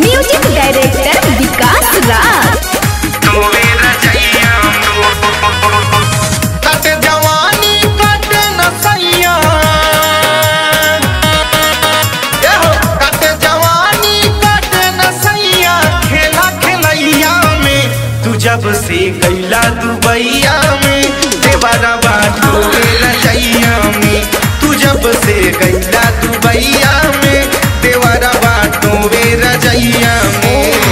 Music director Vikas Raj जब से गैला दुबैया में देवारा बात होवेला जइया में तू जब से गैला दुबैया में देवारा बात होवेला जइया में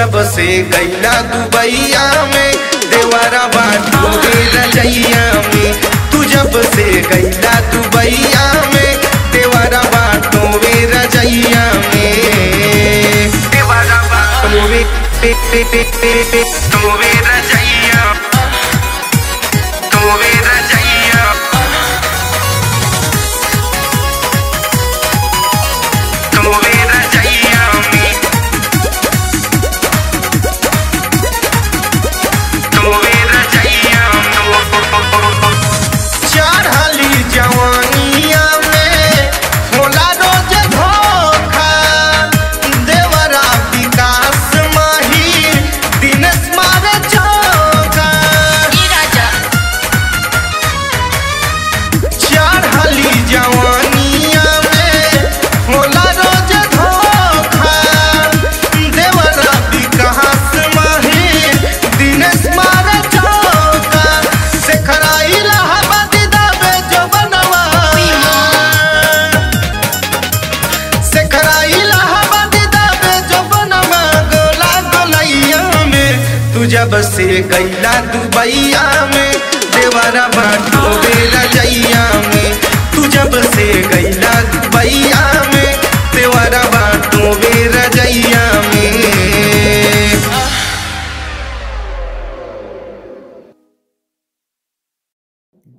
जब से गैला दुबैया में देवारा बात होवेला जइया में तू जब से गैला दुबैया में देवारा बात होवेला जइया में देवारा बात होवेला जइया होवेला जइया होवेला जइया में जब से गैला दुबैया में देवारा बात होवेला जइया में तू जब से गैला दुबैया में देवारा बात होवेला जइया में।